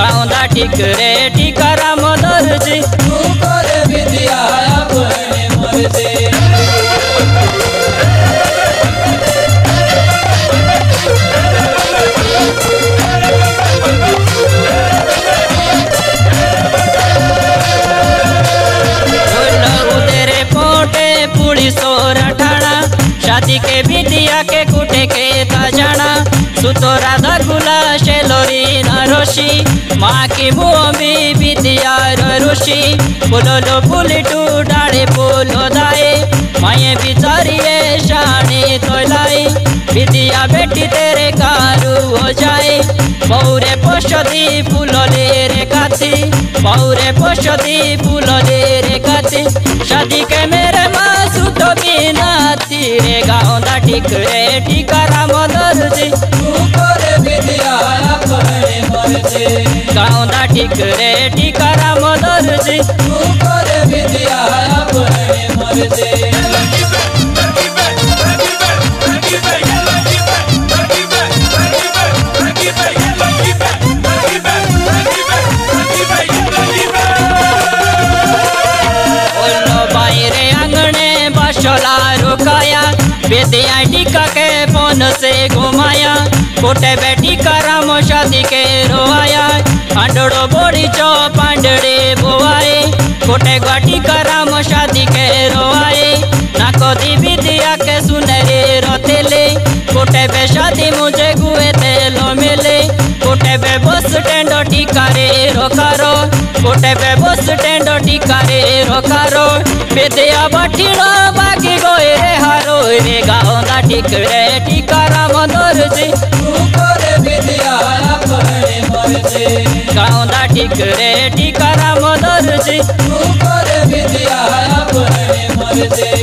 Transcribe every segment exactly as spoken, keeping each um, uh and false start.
गाँवला टिकरे टिकारा मनोरजी तू करे विद्या अपने मर्जी शादी के बिटिया के कुटे के ताजाना सुतोरा धरगुला शेलोरी नरोशी माँ की मुँह में बिटिया नरोशी पुलोलो पुलिटू डाले पुलो दाए माये बिचारिये शानी तोलाई बिटिया बेटी तेरे कारू हो जाए बहुरे पोषदी पुलो लेरे काती बहुरे पोषदी पुलो लेरे काती शादी के मेरे माँ सुतो बिना रे गाँवला टिकरे टिकारा मनोरजी तू करे विद्या अपने मर्जी गाँवला टिकरे टिकारा मनोरजी तू करे विद्या अपने मर्जी बेदिया टीका के फोन से घुमाया कोटे बैठी कराम शादी के रोवाया अंडोड़ो बोड़ी चो पांडड़े बोवाए कोटे गाटी कराम शादी के रोवाए नाको दी विद्या के सुनरे रोतेले कोटे बे शादी मुझे गुए तेलो मिले कोटे बे बस स्टैंडो टीका रे रोकारो कोटे बे बस स्टैंडो टीका रे रोकारो बेदिया बाटीड़ो बाकी गोए रे हारो रे गाँवला टिकरे टिकारा मनोरजी तू करे विद्या अपने मर्जी गाँवला टिकरे टिकारा मनोरजी तू करे विद्या अपने मर्जी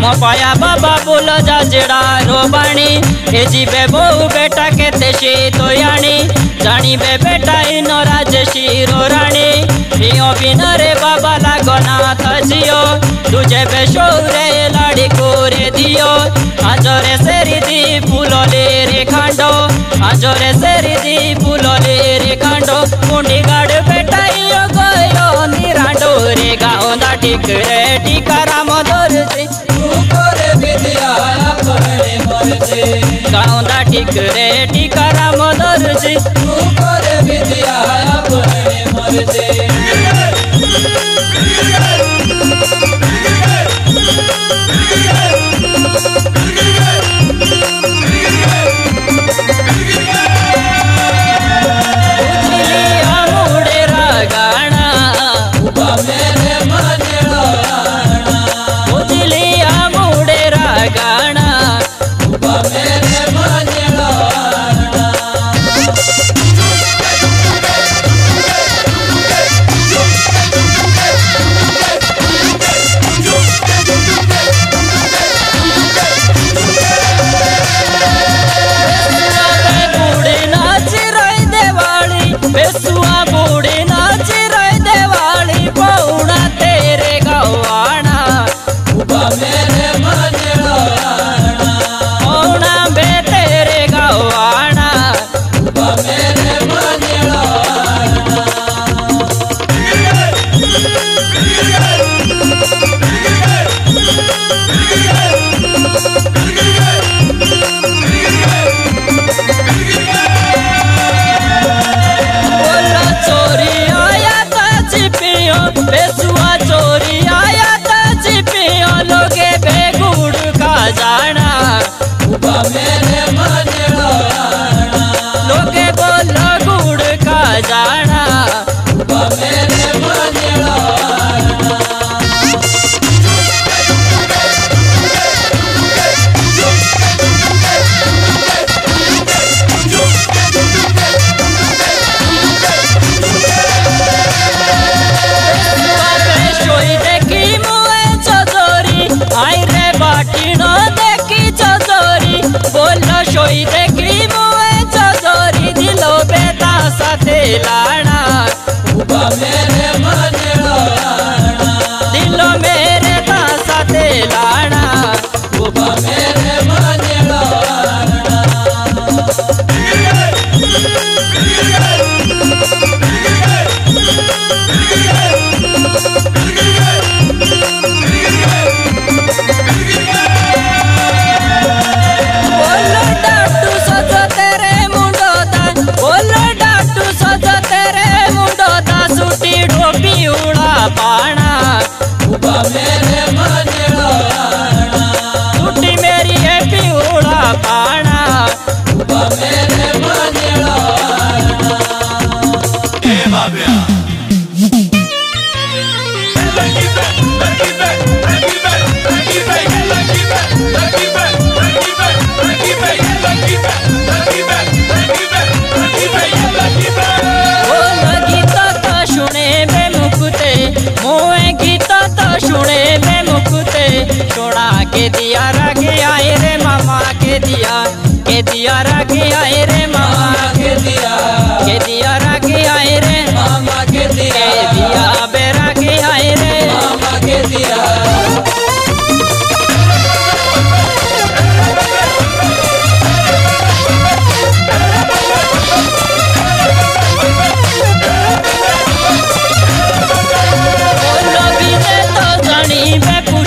मोपाया बाबा बोलो जाजड़ा रोबाणी एजी बे बहु बेटा कहते शी तो यानी जानी बे बेटा इनो राजशी रोराणी हियो बिना रे बाबा लागो ना तजियो तुझे बे शोरे लाड़ी को रे दियो आजोरे सेरी दी फूलो ले रे खांडो आजोरे सेरी दी फूलो ले रे खांडो कुंडी गाड़ बेटा इयो गोयो निरांडो रे गाँवला टिकरे टिकारा मनोरजी गाँवला टिकरे टिकारा मनोरजी तू करे विद्या अपने मर्जी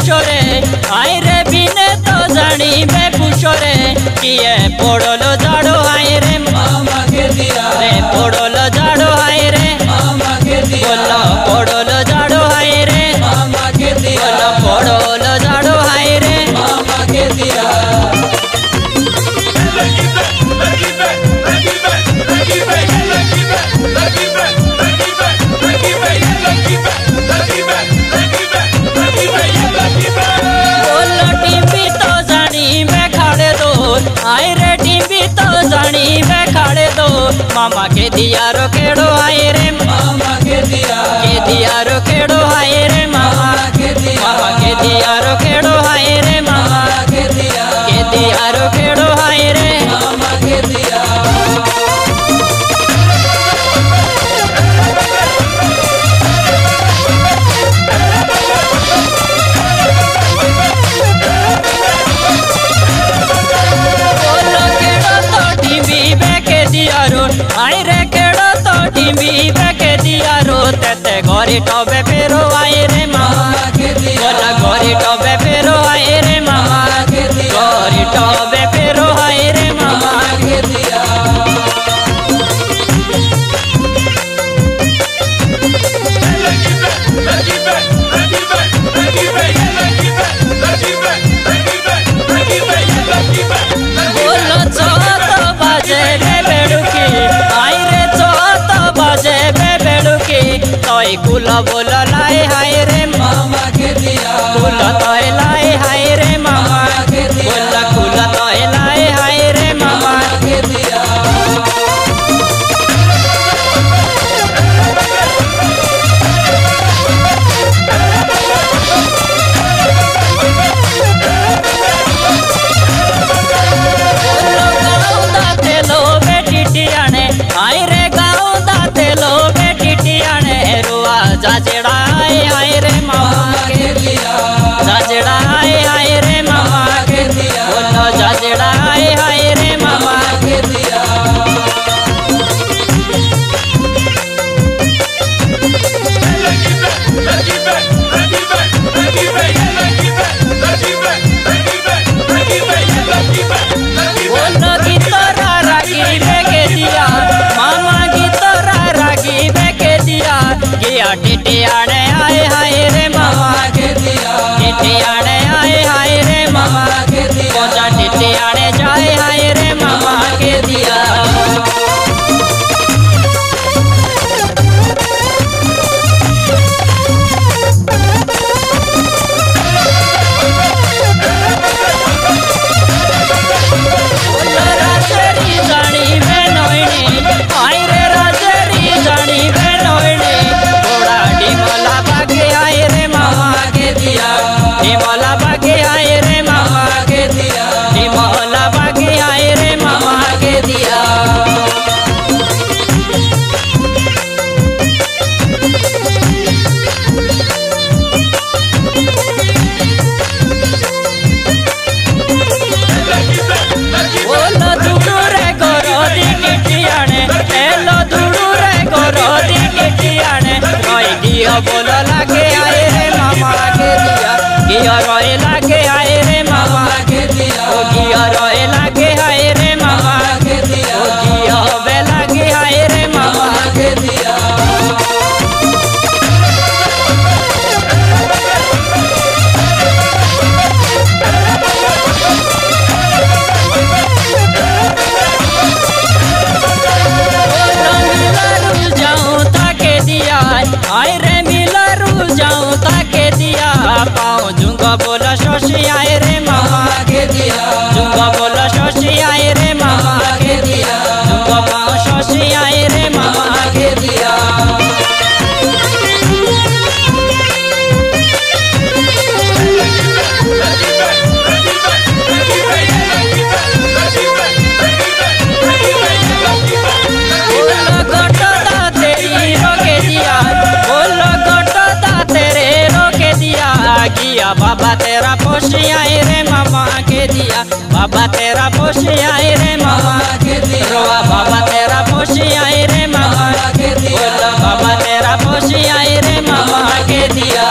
পুষরে আয় রে বিনে তো জানি বে পুষরে কিয়ে পড়লো জাড়ো আয় রে মামাকে দিয়া রে পড়লো জাড়ো আয় রে মামাকে দিয়া বললো পড়লো জাড়ো আয় রে মামাকে দিয়া বললো পড়লো জাড়ো আয় রে মামাকে দিয়া मामा के दिया रो केड़ो आए रे मामा के दिया के दिया रो केड़ो आए रे मामा के दिया मामा के दिया रो केड़ो आए रे मामा के दिया के दिया रो केड़ो आए रे मामा के दिया ते घरे टबे फेरो आए रे मामा के दिया घरे टबे फेरो आए रे मामा के दिया घरे टबे फेरो आए रे मामा के दिया बोलो चो तो बाजे रे बेडुकी आए रे चो तो बाजे तोय कुला बोला लाए हाय रे मामा के दिया बोला तोय लाए हाय रे मामा के दिया बोला कुला तोय लाए हाय रे मामा के दिया गाँव दाते लो बेटी टियाने हाय रे गाँव दाते लो बेटी टियाने जाजड़ा आए आए रे मामा के दिया जाजड़ा आए आए रे मामा के दिया बोलो जाजड़ा आए आए रे मामा के दिया बोलो गीतरा रागी बे के दिया मामा गीतरा रागी बे के दिया गया टिटियाने आए हाय रे मामा के दिया टिटियाने आए हाय रे मामा के दिया बोला टिटियाने जाए हाय रे मामा के दिया बोलो लागे आए रे मामा के दिया गिया रोए लागे आए रे मामा के दिया गिया रोए लागे आए रे मामा के दिया गिया बे लागे आए रे मामा के दिया आए रे मिला रू जाऊं ताके दिया पाओ जुंगा बोला शोशी आए रे मामा के दिया जुंगा बोला शोशी आए रे मामा के दिया जुंगा पाओ शोशी आए रे मामा के दिया किया बाबा तेरा पोषी आए रे मामा के दिया बाबा तेरा पोषी आए रे मामा के दिया रोआ बाबा तेरा पोषी आए रे मामा के दिया बोला बाबा तेरा पोषी आए रे मामा के दिया।